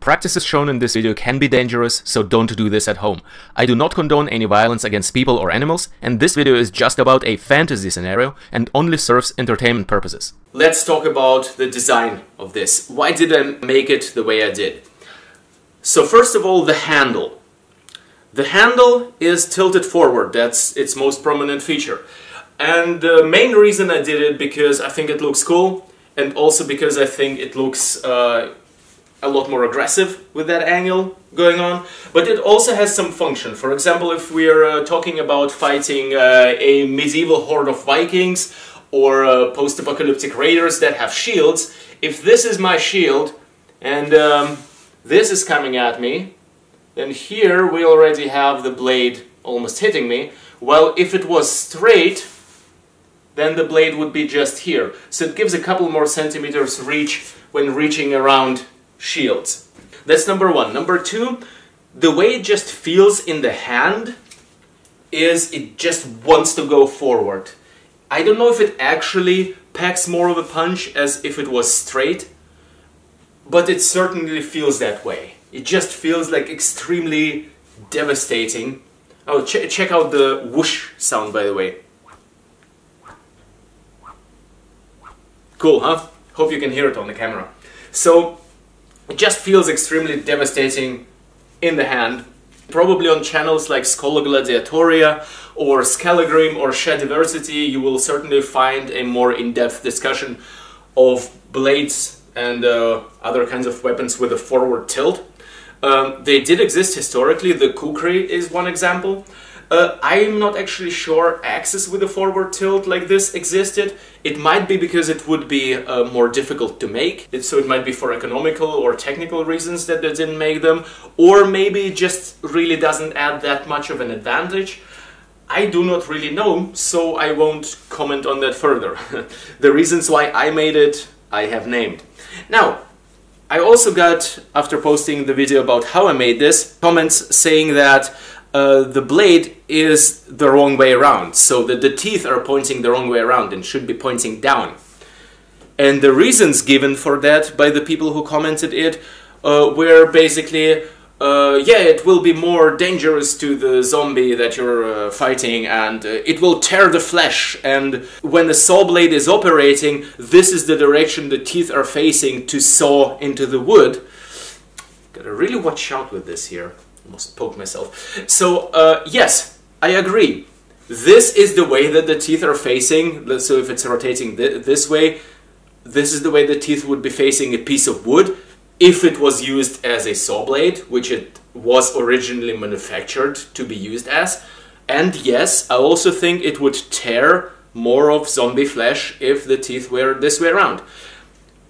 Practices shown in this video can be dangerous, so don't do this at home. I do not condone any violence against people or animals, and this video is just about a fantasy scenario and only serves entertainment purposes. Let's talk about the design of this. Why did I make it the way I did? So first of all, the handle. The handle is tilted forward, that's its most prominent feature. And the main reason I did it because I think it looks cool, and also because I think it looks a lot more aggressive with that angle going on. But it also has some function. For example, if we're talking about fighting a medieval horde of Vikings or post-apocalyptic raiders that have shields, if this is my shield and this is coming at me, then here we already have the blade almost hitting me. Well, if it was straight, then the blade would be just here. So it gives a couple more centimeters reach when reaching around shields. That's number one. Number two, the way it just feels in the hand is it just wants to go forward. I don't know if it actually packs more of a punch as if it was straight, but it certainly feels that way. It just feels like extremely devastating. Oh, check out the whoosh sound, by the way. Cool, huh? Hope you can hear it on the camera. So, it just feels extremely devastating in the hand. Probably on channels like Scholagladiatoria or Skallagrim or Shadiversity, you will certainly find a more in-depth discussion of blades and other kinds of weapons with a forward tilt. They did exist historically. The Kukri is one example. I'm not actually sure axes with a forward tilt like this existed. It might be because it would be more difficult to make. So it might be for economical or technical reasons that they didn't make them. Or maybe it just really doesn't add that much of an advantage. I do not really know, so I won't comment on that further. The reasons why I made it, I have named. Now, I also got, after posting the video about how I made this, comments saying that the blade is the wrong way around, so that the teeth are pointing the wrong way around and should be pointing down. And the reasons given for that by the people who commented it were basically, yeah, it will be more dangerous to the zombie that you're fighting, and it will tear the flesh, and when the saw blade is operating, this is the direction the teeth are facing to saw into the wood. Gotta really watch out with this here. Almost poked myself. So, yes, I agree. This is the way that the teeth are facing, so if it's rotating this way, this is the way the teeth would be facing a piece of wood. If it was used as a saw blade, which it was originally manufactured to be used as. And yes, I also think it would tear more of zombie flesh if the teeth were this way around.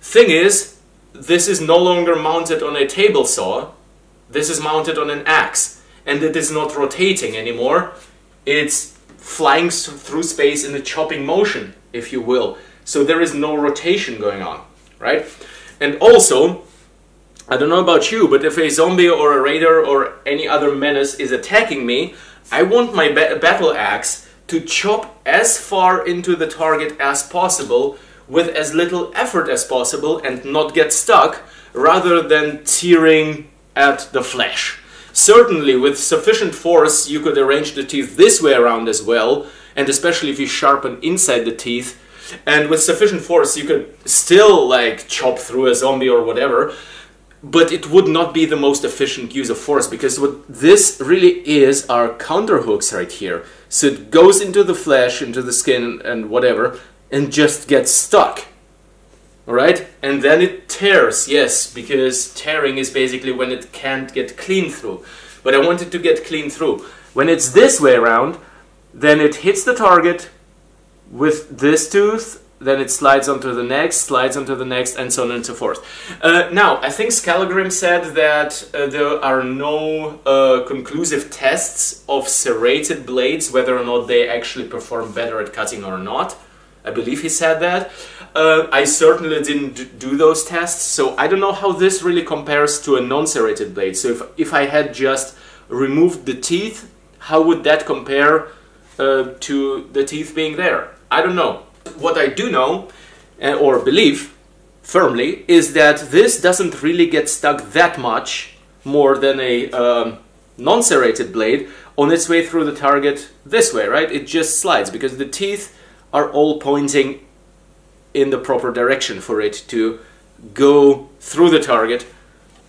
Thing is, this is no longer mounted on a table saw, this is mounted on an axe, and it is not rotating anymore, it's flying through space in a chopping motion, if you will. So there is no rotation going on, right? And also, I don't know about you, but if a zombie or a raider or any other menace is attacking me, I want my battle axe to chop as far into the target as possible with as little effort as possible and not get stuck, rather than tearing at the flesh. Certainly, with sufficient force, you could arrange the teeth this way around as well, and especially if you sharpen inside the teeth, and with sufficient force you could still, like, chop through a zombie or whatever. But it would not be the most efficient use of force, because what this really is are counter hooks right here. So it goes into the flesh, into the skin and whatever, and just gets stuck. Alright? And then it tears, yes, because tearing is basically when it can't get clean through. But I want it to get clean through. When it's this way around, then it hits the target with this tooth, then it slides onto the next, slides onto the next, and so on and so forth. Now, I think Skallagrim said that there are no conclusive tests of serrated blades, whether or not they actually perform better at cutting or not. I believe he said that. I certainly didn't do those tests, so I don't know how this really compares to a non-serrated blade. So if I had just removed the teeth, how would that compare to the teeth being there? I don't know. What I do know, or believe, firmly is that this doesn't really get stuck that much more than a non-serrated blade on its way through the target this way, right? It just slides because the teeth are all pointing in the proper direction for it to go through the target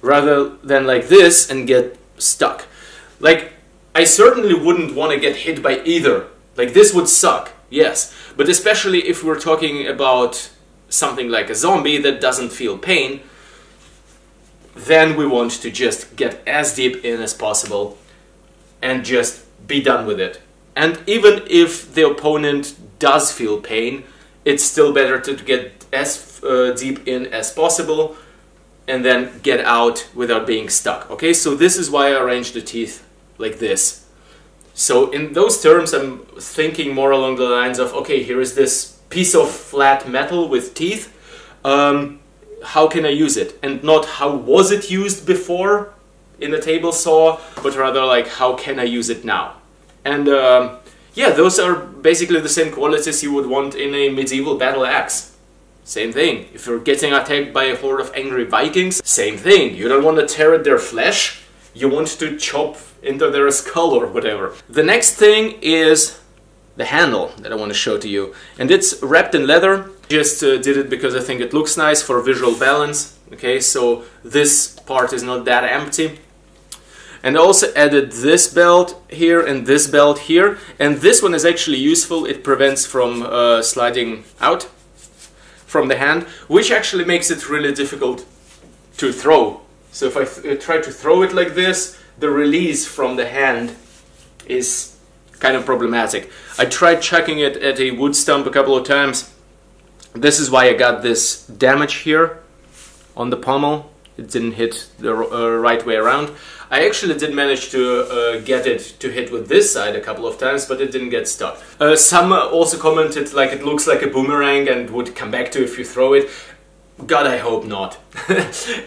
rather than like this and get stuck. Like, I certainly wouldn't want to get hit by either. Like, this would suck, yes, but especially if we're talking about something like a zombie that doesn't feel pain, then we want to just get as deep in as possible and just be done with it. And even if the opponent does feel pain, it's still better to get as deep in as possible and then get out without being stuck. Okay, so this is why I arranged the teeth like this. So in those terms, I'm thinking more along the lines of, okay, here is this piece of flat metal with teeth. How can I use it? And not how was it used before in the table saw, but rather like how can I use it now? And yeah, those are basically the same qualities you would want in a medieval battle axe. Same thing. If you're getting attacked by a horde of angry Vikings, same thing. You don't want to tear at their flesh. You want to chop into their skull or whatever. The next thing is the handle that I want to show to you. And it's wrapped in leather. Just did it because I think it looks nice for visual balance. Okay, so this part is not that empty. And I also added this belt here and this belt here. And this one is actually useful. It prevents from sliding out from the hand, which actually makes it really difficult to throw. So if I try to throw it like this, the release from the hand is kind of problematic. I tried chucking it at a wood stump a couple of times. This is why I got this damage here on the pommel. It didn't hit the right way around. I actually did manage to get it to hit with this side a couple of times, but it didn't get stuck. Some also commented like it looks like a boomerang and would come back to if you throw it. God, I hope not.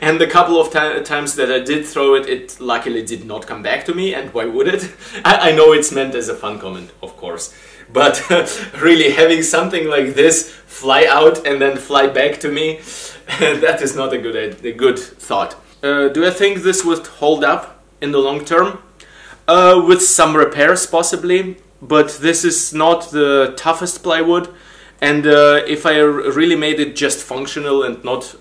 And the couple of times that I did throw it, it luckily did not come back to me, and why would it? I know it's meant as a fun comment, of course. But really, having something like this fly out and then fly back to me, that is not a good thought. Do I think this would hold up in the long term? With some repairs possibly, but this is not the toughest plywood, and if I really made it just functional and not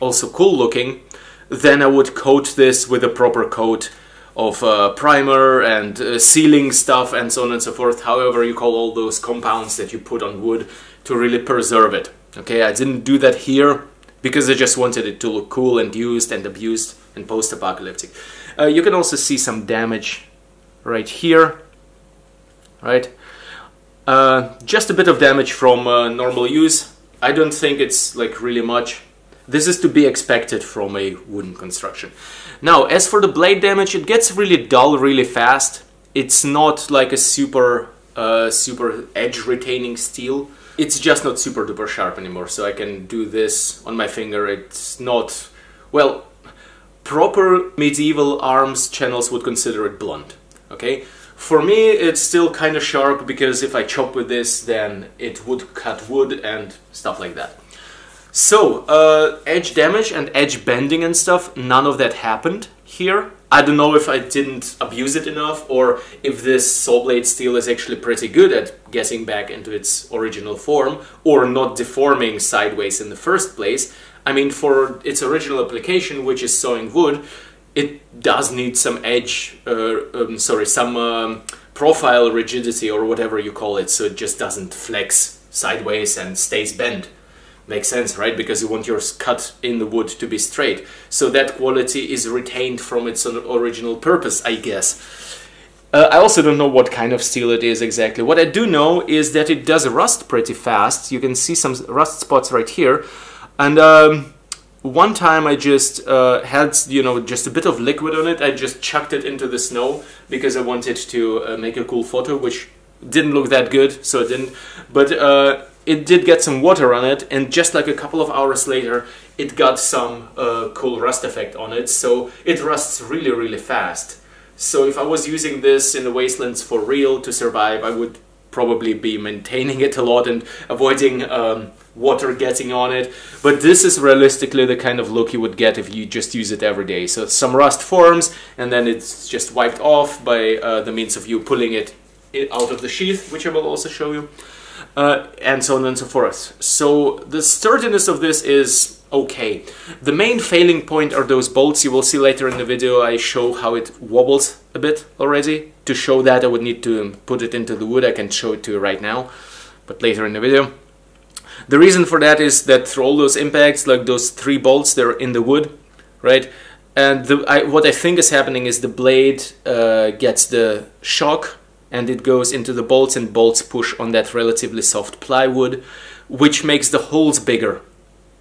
also cool looking, then I would coat this with a proper coat of primer and sealing stuff and so on and so forth, however you call all those compounds that you put on wood to really preserve it. Okay, I didn't do that here because I just wanted it to look cool and used and abused and post-apocalyptic. You can also see some damage right here, right? Just a bit of damage from normal use. I don't think it's like really much. This is to be expected from a wooden construction. Now, as for the blade damage, it gets really dull really fast. It's not like a super edge retaining steel. It's just not super duper sharp anymore, so I can do this on my finger. It's not, well, proper medieval arms channels would consider it blunt, okay? For me, it's still kind of sharp because if I chop with this, then it would cut wood and stuff like that. So, edge damage and edge bending and stuff, none of that happened here. I don't know if I didn't abuse it enough or if this saw blade steel is actually pretty good at getting back into its original form or not deforming sideways in the first place. I mean, for its original application, which is sawing wood, it does need some edge, profile rigidity or whatever you call it, so it just doesn't flex sideways and stays bent. Makes sense, right? Because you want your cut in the wood to be straight. So that quality is retained from its original purpose, I guess. I also don't know what kind of steel it is exactly. What I do know is that it does rust pretty fast. You can see some rust spots right here. And one time I just had, you know, just a bit of liquid on it. I just chucked it into the snow because I wanted to make a cool photo, which didn't look that good, so it didn't. But it did get some water on it, and just like a couple of hours later, it got some cool rust effect on it, so it rusts really, really fast. So if I was using this in the wastelands for real to survive, I would probably be maintaining it a lot and avoiding water getting on it, but this is realistically the kind of look you would get if you just use it every day. So some rust forms and then it's just wiped off by the means of you pulling it out of the sheath, which I will also show you, and so on and so forth. So the sturdiness of this is okay. The main failing point are those bolts. You will see later in the video I show how it wobbles a bit already. To show that I would need to put it into the wood. I can show it to you right now, but later in the video. The reason for that is that through all those impacts, like those three bolts, they're in the wood, right? And what I think is happening is the blade gets the shock and it goes into the bolts, and bolts push on that relatively soft plywood, which makes the holes bigger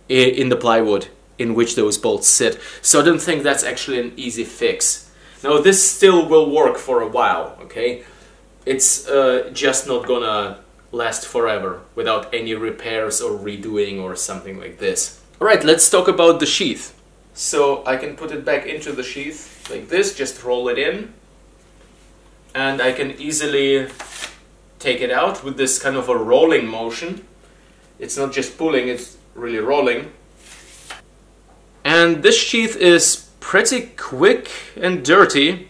in the plywood in which those bolts sit. So I don't think that's actually an easy fix. Now this still will work for a while, okay? It's just not gonna last forever without any repairs or redoing or something like this. All right, let's talk about the sheath. So I can put it back into the sheath like this, just roll it in. And I can easily take it out with this kind of a rolling motion. It's not just pulling, it's really rolling. And this sheath is pretty quick and dirty.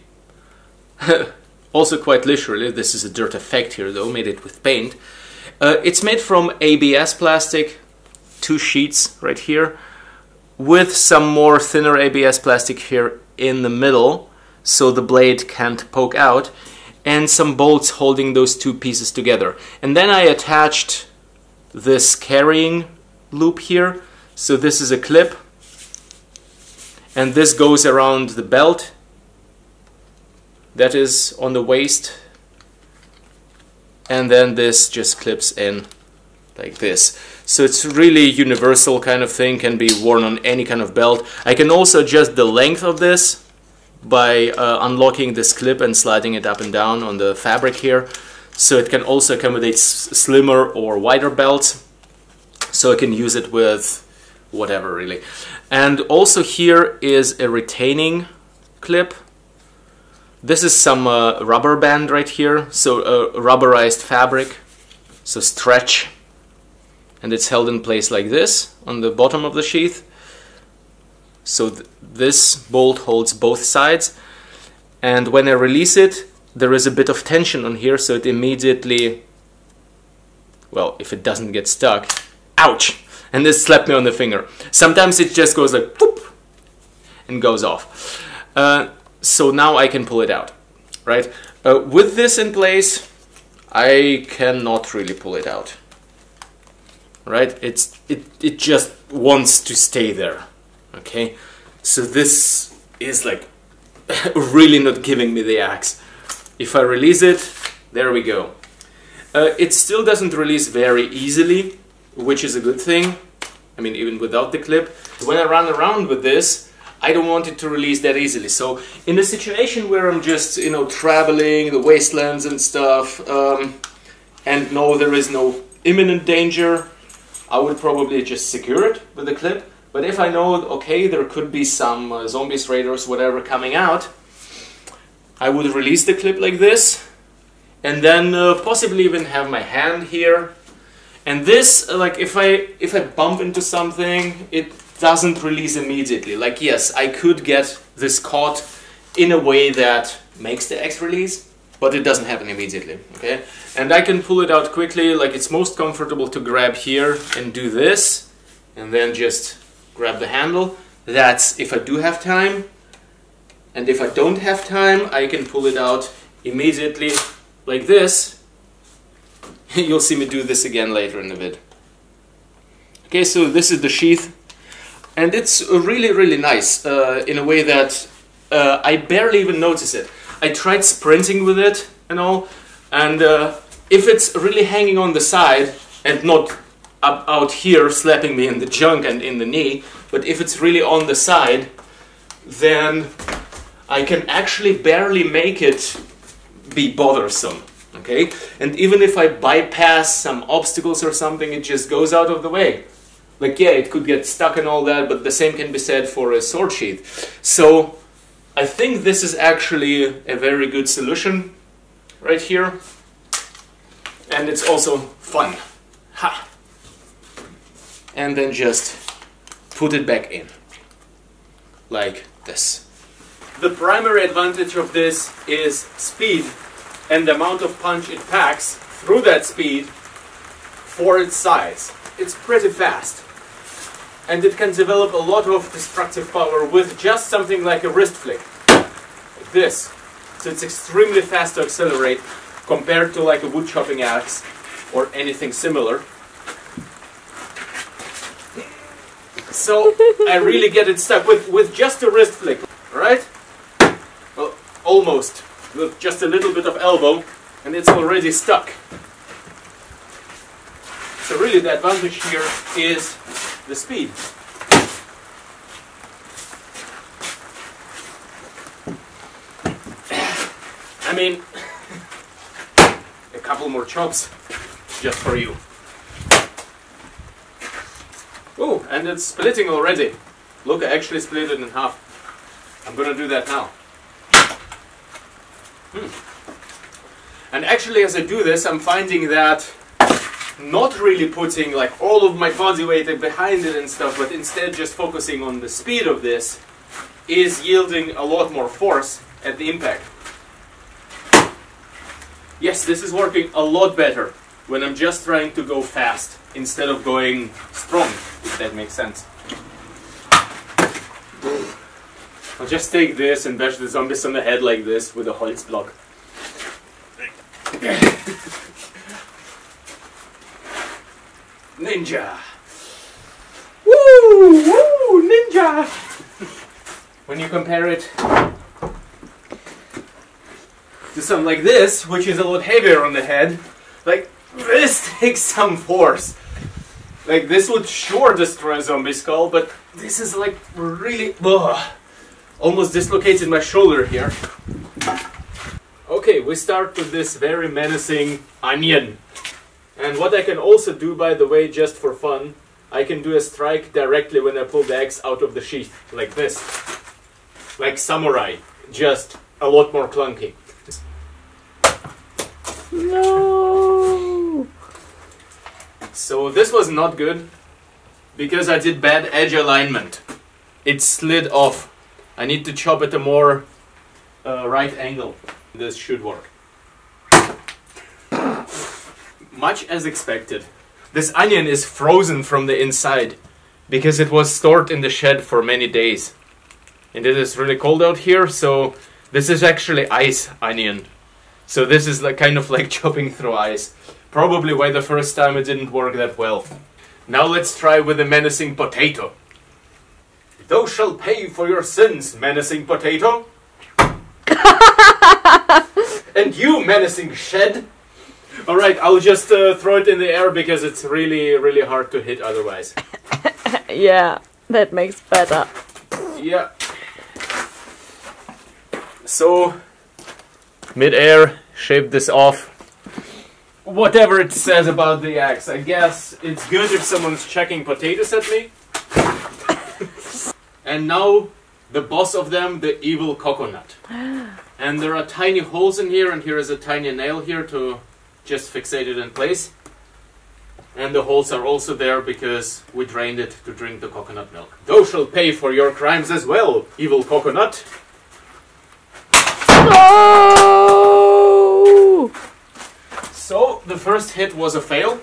Also quite literally, this is a dirt effect here though, made it with paint. It's made from ABS plastic, two sheets right here, with some more thinner ABS plastic here in the middle, so the blade can't poke out, and some bolts holding those two pieces together. And then I attached this carrying loop here, so this is a clip, and this goes around the belt that is on the waist, and then this just clips in like this. So it's really universal kind of thing, can be worn on any kind of belt. I can also adjust the length of this by unlocking this clip and sliding it up and down on the fabric here, so it can also accommodate slimmer or wider belts, so I can use it with whatever really. And also here is a retaining clip. This is some rubber band right here, so rubberized fabric, so stretch, and it's held in place like this on the bottom of the sheath. So this bolt holds both sides, and when I release it, there is a bit of tension on here, so it immediately, well, if it doesn't get stuck, ouch! And this slapped me on the finger. Sometimes it just goes like, boop, and goes off. So now I can pull it out, right? With this in place, I cannot really pull it out, right? It just wants to stay there. Okay, so this is like really not giving me the axe. If I release it, there we go. It still doesn't release very easily, which is a good thing. I mean, even without the clip. When I run around with this, I don't want it to release that easily. So in a situation where I'm just, you know, traveling the wastelands and stuff, and no, there is no imminent danger, I would probably just secure it with the clip. But if I know, okay, there could be some zombies, raiders, whatever coming out, I would release the clip like this, and then possibly even have my hand here. And this, like, if I bump into something, it doesn't release immediately. Like, yes, I could get this caught in a way that makes the axe release, but it doesn't happen immediately, okay? And I can pull it out quickly. Like, it's most comfortable to grab here and do this, and then just grab the handle. That's if I do have time, and if I don't have time, I can pull it out immediately like this. You'll see me do this again later in the vid. Okay, so this is the sheath, and it's really nice in a way that I barely even notice it. I tried sprinting with it and all, and if it's really hanging on the side and not up out here slapping me in the junk and in the knee, but if it's really on the side, then I can actually barely make it be bothersome, okay? And even if I bypass some obstacles or something, it just goes out of the way. Like, yeah, it could get stuck and all that, but the same can be said for a sword sheath. So I think this is actually a very good solution right here. and it's also fun. Ha! And then just put it back in, like this. The primary advantage of this is speed and the amount of punch it packs through that speed for its size. It's pretty fast, and it can develop a lot of destructive power with just something like a wrist flick, like this. So it's extremely fast to accelerate compared to like a wood chopping axe or anything similar. So I really get it stuck with just a wrist flick, right? Well, almost. With just a little bit of elbow, and it's already stuck. So really the advantage here is the speed. I mean, a couple more chops just for you. Oh, and it's splitting already. Look, I actually split it in half. I'm gonna do that now. And actually, as I do this, I'm finding that not really putting like all of my body weight behind it and stuff, but instead just focusing on the speed of this is yielding a lot more force at the impact. Yes, this is working a lot better when I'm just trying to go fast instead of going strong, if that makes sense. I'll just take this and bash the zombies on the head like this with a Holz block. Ninja! Woo! Woo! Ninja! When you compare it to something like this, which is a lot heavier on the head, like this takes some force. Like this would sure destroy a zombie skull, but this is like really... Ugh. Almost dislocated my shoulder here. Okay, we start with this very menacing onion. And what I can also do, by the way, just for fun, I can do a strike directly when I pull the axe out of the sheath, like this. Like samurai, just a lot more clunky. No! So this was not good, because I did bad edge alignment. It slid off. I need to chop at a more right angle. This should work. Much as expected. This onion is frozen from the inside because it was stored in the shed for many days. And it is really cold out here, so this is actually ice onion. So this is like, kind of like chopping through ice. Probably why the first time it didn't work that well. Now let's try with the menacing potato. Thou shalt pay for your sins, menacing potato. And you, menacing shed. Alright, I'll just throw it in the air because it's really, really hard to hit otherwise. Yeah, that makes better. Yeah. So, mid-air, shape this off. Whatever it says about the axe, I guess it's good if someone's chucking potatoes at me. And now, the boss of them, the evil coconut. And there are tiny holes in here, and here is a tiny nail here to just fixate it in place. And the holes are also there because we drained it to drink the coconut milk. Thou shalt pay for your crimes as well, evil coconut. No! So, the first hit was a fail.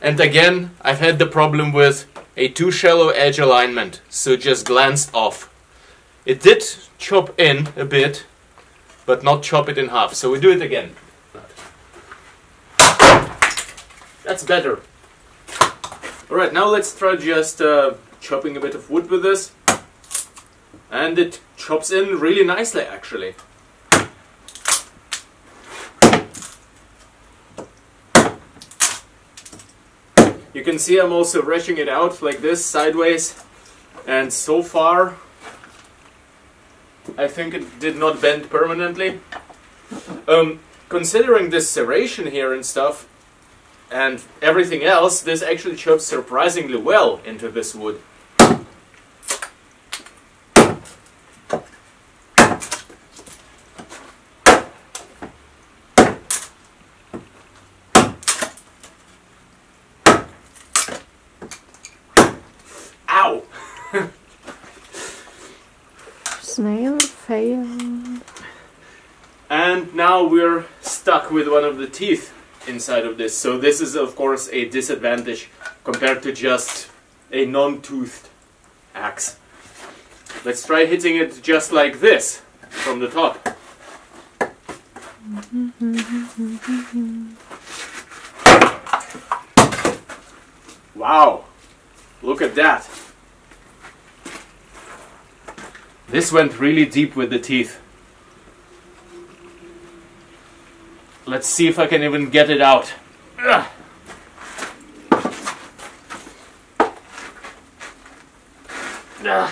And again, I've had the problem with a too shallow edge alignment, so it just glanced off. It did chop in a bit, but not chop it in half, so we do it again. That's better. Alright, now let's try just chopping a bit of wood with this. And it chops in really nicely, actually. You can see I'm also wrenching it out like this, sideways, and so far I think it did not bend permanently. Considering this serration here and stuff, and everything else, this actually chops surprisingly well into this wood. Snail fail. And now we're stuck with one of the teeth inside of this. So this is of course a disadvantage compared to just a non-toothed axe. Let's try hitting it just like this from the top. Wow, look at that. This went really deep with the teeth. Let's see if I can even get it out. Ugh. Ugh.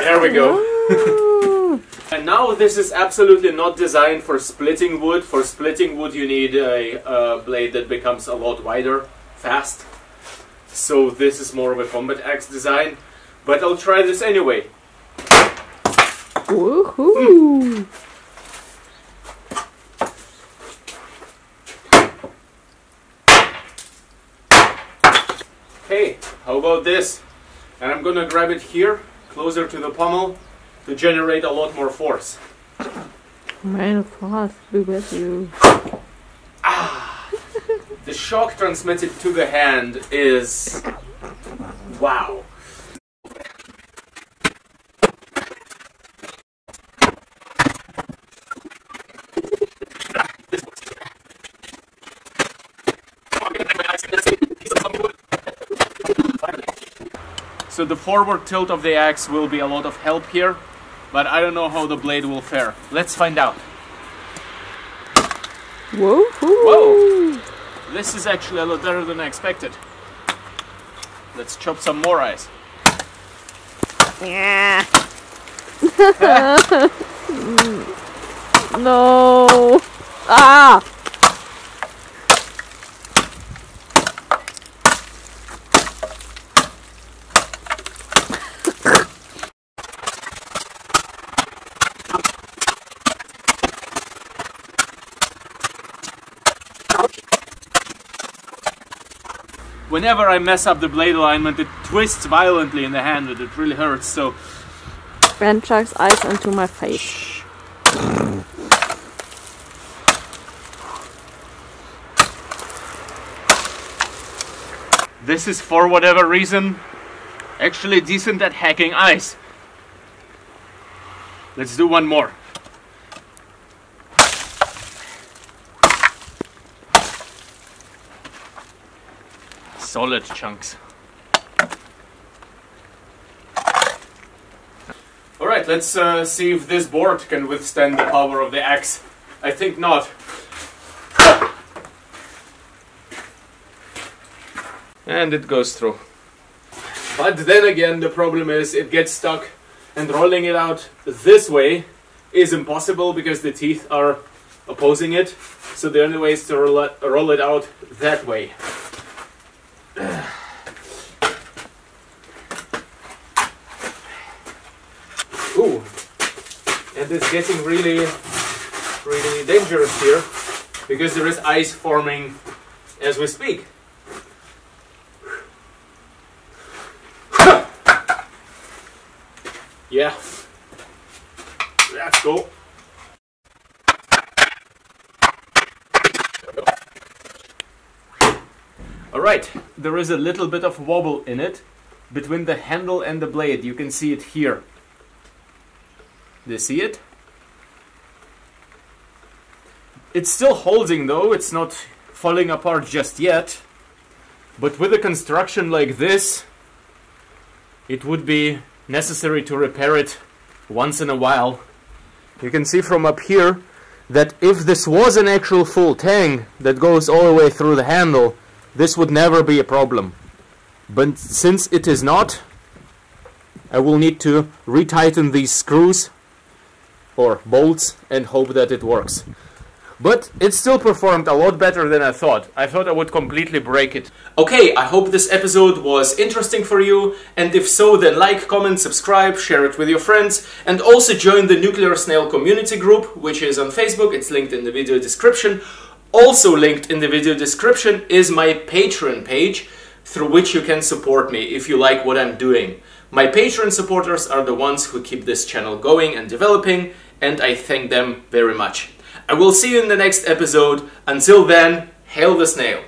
There we go. And now this is absolutely not designed for splitting wood. For splitting wood you need a blade that becomes a lot wider fast. So this is more of a combat axe design. But I'll try this anyway. Woohoo! Mm. Hey, how about this? And I'm gonna grab it here, closer to the pommel, to generate a lot more force. Man, force be with you. Ah, the shock transmitted to the hand is... wow. So the forward tilt of the axe will be a lot of help here, but I don't know how the blade will fare. Let's find out. Whoa! Whoa! This is actually a lot better than I expected. Let's chop some more ice. Yeah. No! Ah! Whenever I mess up the blade alignment, it twists violently in the hand and it really hurts, so... Brand chucks ice into my face. Shh. This is, for whatever reason, actually decent at hacking ice. Let's do one more. Solid chunks. Alright, let's see if this board can withstand the power of the axe. I think not. And it goes through. But then again, the problem is it gets stuck, and rolling it out this way is impossible because the teeth are opposing it. So the only way is to roll it out that way. Ooh, and it's getting really, really dangerous here because there is ice forming as we speak. Yeah, that's cool. Alright, there is a little bit of wobble in it between the handle and the blade. You can see it here. Do you see it? It's still holding though, it's not falling apart just yet. But with a construction like this, it would be necessary to repair it once in a while. You can see from up here that if this was an actual full tang that goes all the way through the handle, this would never be a problem. But since it is not, I will need to retighten these screws or bolts and hope that it works. But it still performed a lot better than I thought. I thought I would completely break it. Okay, I hope this episode was interesting for you, and if so, then like, comment, subscribe, share it with your friends, and also join the Nuclear Snail community group, which is on Facebook. It's linked in the video description. Also linked in the video description is my Patreon page, through which you can support me if you like what I'm doing. My Patreon supporters are the ones who keep this channel going and developing, and I thank them very much. I will see you in the next episode. Until then, hail the snail!